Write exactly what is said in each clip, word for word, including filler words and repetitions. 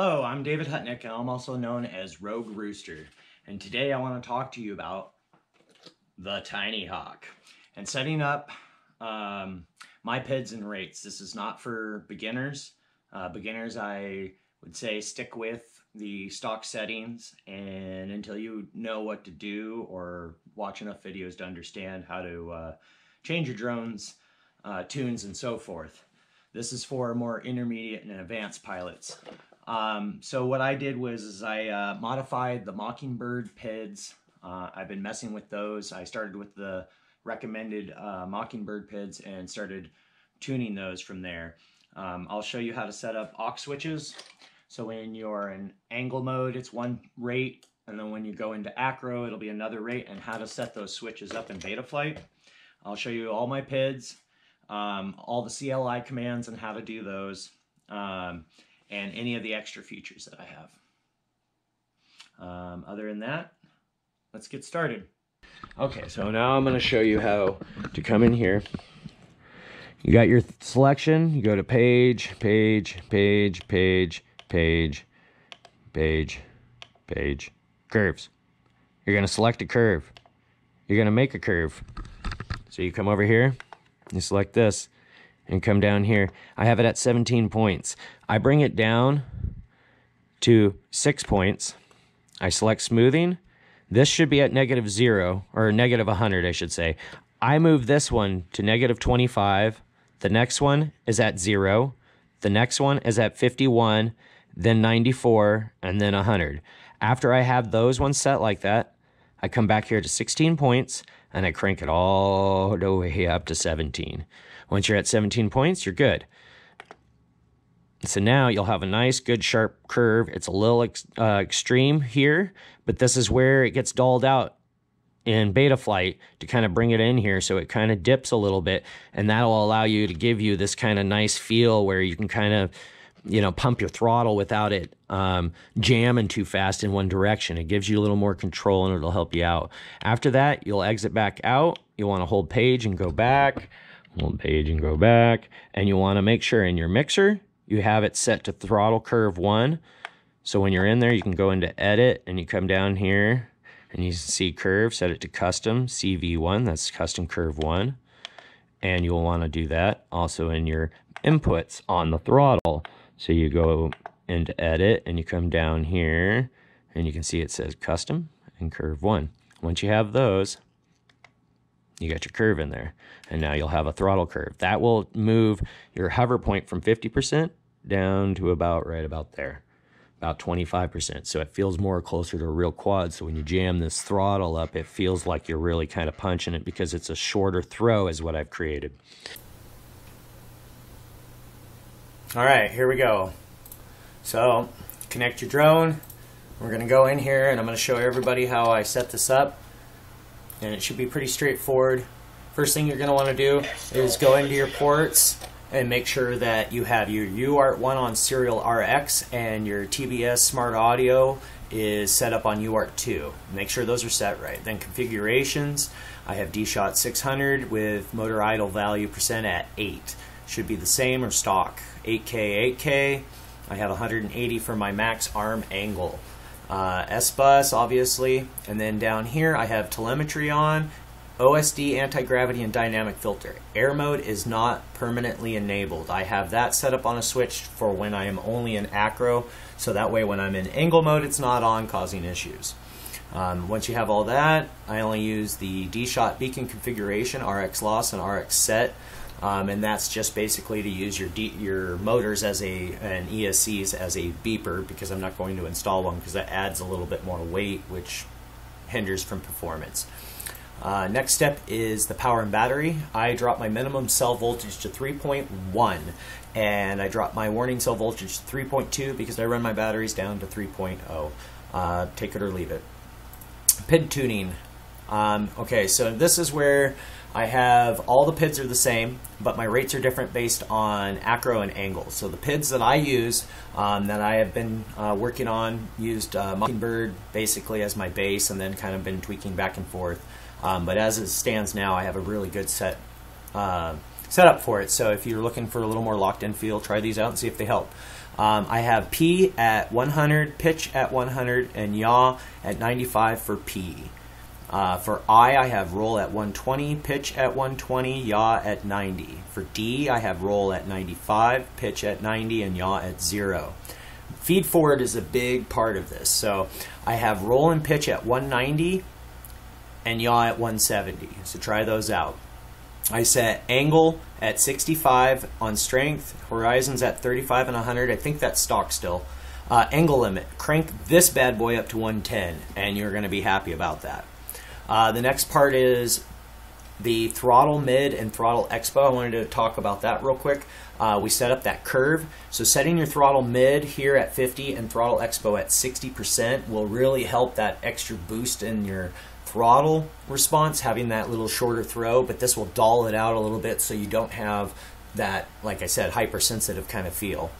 Hello, I'm David Hutnick, and I'm also known as Rogue Rooster. And today I want to talk to you about the Tiny Hawk and setting up um, my P I Ds and rates. This is not for beginners. Uh, beginners, I would say stick with the stock settings, and until you know what to do or watch enough videos to understand how to uh, change your drone's uh, tunes and so forth. This is for more intermediate and advanced pilots. Um, so what I did was is I uh, modified the Mockingbird P I Ds. Uh, I've been messing with those. I started with the recommended uh, Mockingbird P I Ds and started tuning those from there. Um, I'll show you how to set up aux switches. So when you're in angle mode, it's one rate, and then when you go into acro, it'll be another rate, and how to set those switches up in Betaflight. I'll show you all my P I Ds, um, all the C L I commands and how to do those. Um, and any of the extra features that I have. Um, other than that, let's get started. Okay, so now I'm gonna show you how to come in here. You got your selection, you go to page, page, page, page, page, page, page, curves. You're gonna select a curve. You're gonna make a curve. So you come over here, you select this, and come down here. I have it at seventeen points. I bring it down to six points. I select smoothing. This should be at negative zero, or negative one hundred, I should say. I move this one to negative twenty-five. The next one is at zero. The next one is at fifty-one, then ninety-four, and then one hundred. After I have those ones set like that, I come back here to sixteen points, and I crank it all the way up to seventeen. Once you're at seventeen points, you're good. So now you'll have a nice, good, sharp curve. It's a little ex uh, extreme here, but this is where it gets dulled out in Betaflight to kind of bring it in here so it kind of dips a little bit, and that'll allow you to give you this kind of nice feel where you can kind of, you know, pump your throttle without it um, jamming too fast in one direction. It gives you a little more control, and it'll help you out. After that, you'll exit back out. You want to hold page and go back, hold page and go back, and you want to make sure in your mixer, you have it set to throttle curve one. So when you're in there, you can go into edit, and you come down here, and you see curve, set it to custom, C V one, that's custom curve one. And you'll want to do that also in your inputs on the throttle. So you go into edit and you come down here and you can see it says custom and curve one. Once you have those, you got your curve in there, and now you'll have a throttle curve. That will move your hover point from fifty percent down to about right about there, about twenty-five percent. So it feels more closer to a real quad. So when you jam this throttle up, it feels like you're really kind of punching it because it's a shorter throw is what I've created. All right, here we go. So connect your drone. We're gonna go in here and I'm gonna show everybody how I set this up. And it should be pretty straightforward. First thing you're gonna wanna do is go into your ports and make sure that you have your U A R T one on serial R X and your T B S Smart Audio is set up on U A R T two. Make sure those are set right. Then configurations, I have DShot six hundred with motor idle value percent at eight. Should be the same or stock. eight K, eight K. I have one hundred eighty for my max arm angle. Uh, S bus, obviously. And then down here, I have telemetry on, O S D, anti-gravity, and dynamic filter. Air mode is not permanently enabled. I have that set up on a switch for when I am only in acro, so that way when I'm in angle mode, it's not on, causing issues. Um, once you have all that, I only use the DShot beacon configuration, R X loss, and R X set. Um, and that's just basically to use your D, your motors as a and E S Cs as a beeper, because I'm not going to install one because that adds a little bit more weight, which hinders from performance. Uh, next step is the power and battery. I drop my minimum cell voltage to three point one, and I drop my warning cell voltage to three point two because I run my batteries down to three point oh. Uh, take it or leave it. P I D tuning. Um, okay, so this is where I have all the P I Ds are the same, but my rates are different based on acro and angle. So the P I Ds that I use, um, that I have been uh, working on, used uh, Mockingbird basically as my base, and then kind of been tweaking back and forth. Um, but as it stands now, I have a really good set uh, setup for it. So if you're looking for a little more locked-in feel, try these out and see if they help. Um, I have P at one hundred, pitch at one hundred, and yaw at ninety-five for P. Uh, for I, I have roll at one twenty, pitch at one twenty, yaw at ninety. For D, I have roll at ninety-five, pitch at ninety, and yaw at zero. Feed forward is a big part of this. So I have roll and pitch at one ninety and yaw at one seventy. So try those out. I set angle at sixty-five on strength, horizons at thirty-five and one hundred. I think that's stock still. Uh, angle limit, crank this bad boy up to one ten, and you're going to be happy about that. Uh, the next part is the throttle mid and throttle expo. I wanted to talk about that real quick. Uh, we set up that curve. So setting your throttle mid here at fifty and throttle expo at sixty percent will really help that extra boost in your throttle response, having that little shorter throw, but this will dull it out a little bit so you don't have that, like I said, hypersensitive kind of feel.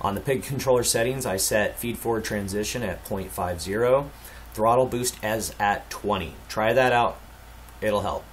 On the P I D controller settings, I set feed forward transition at zero point five zero, throttle boost as at twenty. Try that out, it'll help.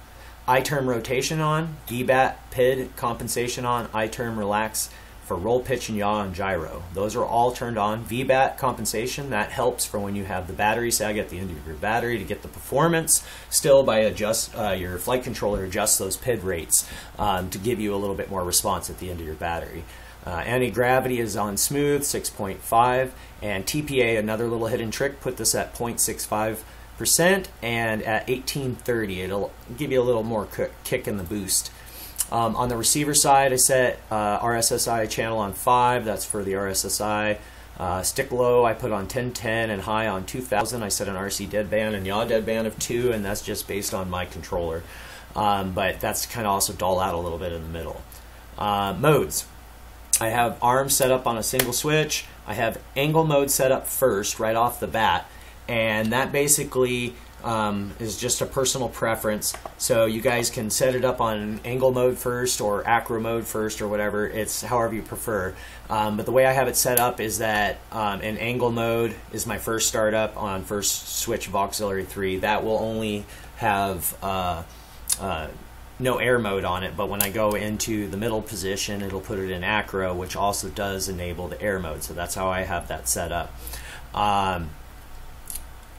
I-turn rotation on, D B A T, P I D compensation on, I-turn relax for roll, pitch, and yaw and gyro. Those are all turned on. V B A T compensation, that helps for when you have the battery sag at the end of your battery to get the performance. Still, by adjust uh, your flight controller adjusts those P I D rates um, to give you a little bit more response at the end of your battery. Uh, anti-gravity is on smooth, six point five, and T P A, another little hidden trick, put this at zero point six five percent, and at eighteen thirty it'll give you a little more kick in the boost. Um, on the receiver side, I set uh, R S S I channel on five, that's for the R S S I. Uh, stick low, I put on ten ten, and high on two thousand. I set an R C deadband and yaw deadband of two, and that's just based on my controller. Um, but that's kind of also dull out a little bit in the middle. Uh, modes. I have arm set up on a single switch. I have angle mode set up first, right off the bat, and that basically um, is just a personal preference. So you guys can set it up on angle mode first or acro mode first or whatever. It's however you prefer. Um, but the way I have it set up is that um, in angle mode is my first startup on first switch of auxiliary three. That will only have Uh, uh, no air mode on it, but when I go into the middle position, it'll put it in acro, which also does enable the air mode. So that's how I have that set up. Um,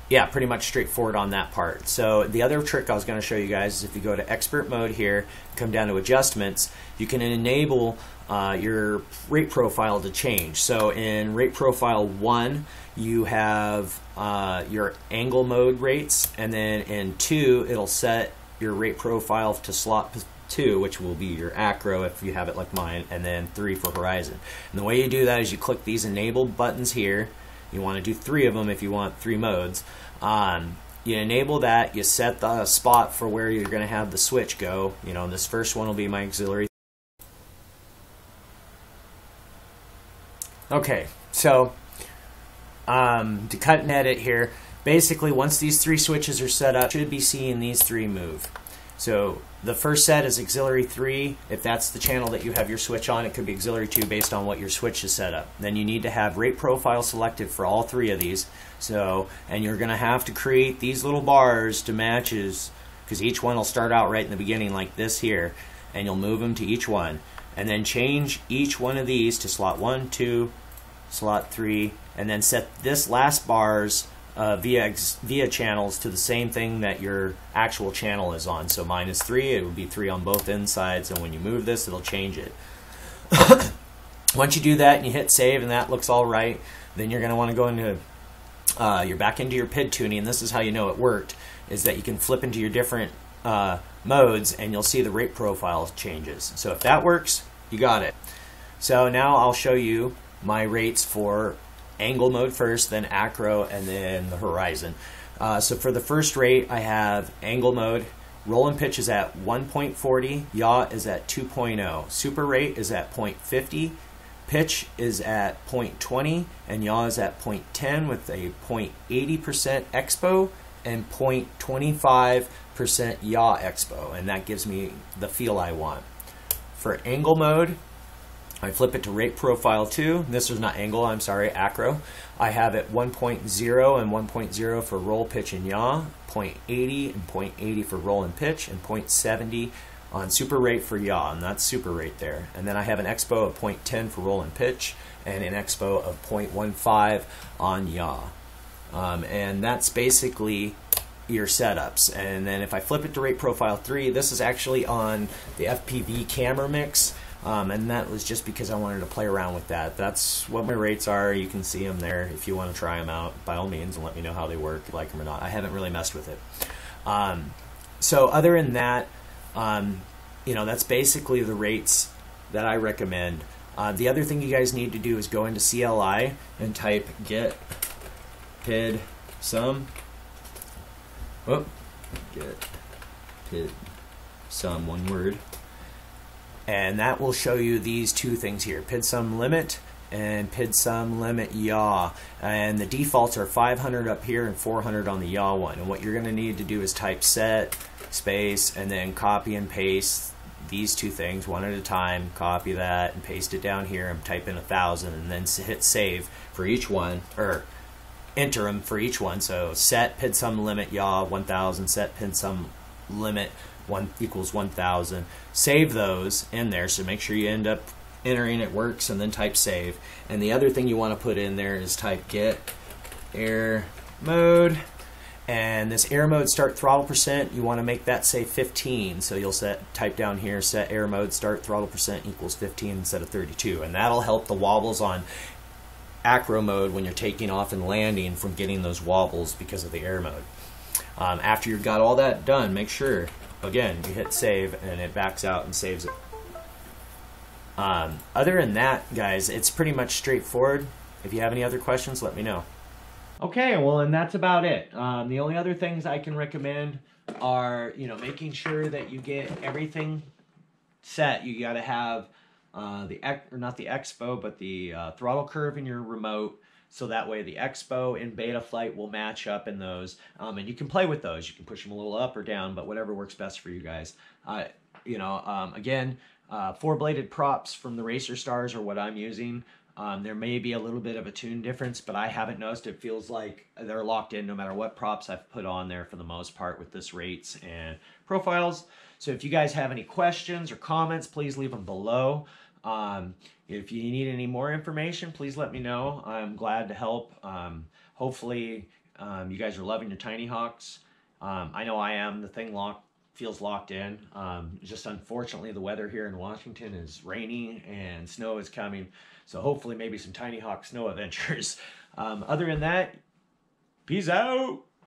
yeah, pretty much straightforward on that part. So the other trick I was going to show you guys is if you go to expert mode here, come down to adjustments, you can enable uh, your rate profile to change. So in rate profile one, you have uh, your angle mode rates, and then in two, it'll set your rate profile to slot two, which will be your acro if you have it like mine, and then three for horizon. And the way you do that is you click these enable buttons here. You want to do three of them if you want three modes. Um, you enable that, you set the spot for where you're going to have the switch go. You know, this first one will be my auxiliary. Okay, so um, to cut and edit here, basically, once these three switches are set up, you should be seeing these three move. So the first set is auxiliary three. If that's the channel that you have your switch on, it could be auxiliary two based on what your switch is set up. Then you need to have rate profile selected for all three of these. So, and you're going to have to create these little bars to matches, because each one will start out right in the beginning like this here, and you'll move them to each one. And then change each one of these to slot one, two, slot three, and then set this last bar's Uh, via, via channels to the same thing that your actual channel is on. So minus three, it would be three on both insides, and when you move this, it'll change it. Once you do that and you hit save and that looks all right, then you're going to want to go into, uh, you're back into your P I D tuning, and this is how you know it worked, is that you can flip into your different uh, modes and you'll see the rate profile changes. So if that works, you got it. So now I'll show you my rates for angle mode first, then acro, and then the horizon. Uh, so for the first rate, I have angle mode. Roll and pitch is at one point four zero. Yaw is at two point zero. Super rate is at zero point five zero. Pitch is at zero point two zero. And yaw is at zero point one zero with a zero point eight zero percent expo and zero point two five percent yaw expo. And that gives me the feel I want. For angle mode, I flip it to rate profile two. This is not angle, I'm sorry, acro. I have it one point zero and one point zero for roll, pitch, and yaw, zero point eight zero and zero point eight zero for roll and pitch, and zero point seven zero on super rate for yaw, and that's super rate there. And then I have an expo of zero point one zero for roll and pitch, and an expo of zero point one five on yaw. Um, and that's basically your setups. And then if I flip it to rate profile three, this is actually on the F P V camera mix. Um, and that was just because I wanted to play around with that. That's what my rates are. You can see them there. If you want to try them out, by all means, and let me know how they work, like them or not. I haven't really messed with it. Um, so other than that, um, you know, that's basically the rates that I recommend. Uh, the other thing you guys need to do is go into C L I and type get P I D sum. Whoop, get P I D sum, one word. And that will show you these two things here, P I D sum limit and P I D sum limit yaw. And the defaults are five hundred up here and four hundred on the yaw one. And what you're going to need to do is type set, space, and then copy and paste these two things one at a time, copy that and paste it down here and type in one thousand and then hit save for each one, or enter them for each one. So set P I D sum limit yaw one thousand, set P I D sum limit one equals one thousand. Save those in there, so make sure you end up entering it works, and then type save. And the other thing you want to put in there is type get air mode, and this air mode start throttle percent, you want to make that say fifteen. So you'll set, type down here, set air mode start throttle percent equals fifteen instead of thirty-two, and that'll help the wobbles on acro mode when you're taking off and landing from getting those wobbles because of the air mode. Um, after you've got all that done, make sure again you hit save and it backs out and saves it. Um, other than that, guys, it's pretty much straightforward. If you have any other questions, let me know. Okay, well, and that's about it. Um, the only other things I can recommend are, you know, making sure that you get everything set. You got to have uh, the or not the expo, but the uh, throttle curve in your remote. So that way the expo and Betaflight will match up in those, um, and you can play with those. You can push them a little up or down, but whatever works best for you guys. Uh, you know, um, again, uh, four-bladed props from the Racer Stars are what I'm using. Um, there may be a little bit of a tune difference, but I haven't noticed. It feels like they're locked in no matter what props I've put on there for the most part with this rates and profiles. So if you guys have any questions or comments, please leave them below. Um, if you need any more information, please let me know. I'm glad to help. Um, hopefully, um, you guys are loving your Tiny Hawks. Um, I know I am. The thing locked, feels locked in. Um, just unfortunately, the weather here in Washington is rainy and snow is coming. So hopefully maybe some Tiny Hawk snow adventures. Um, other than that, peace out.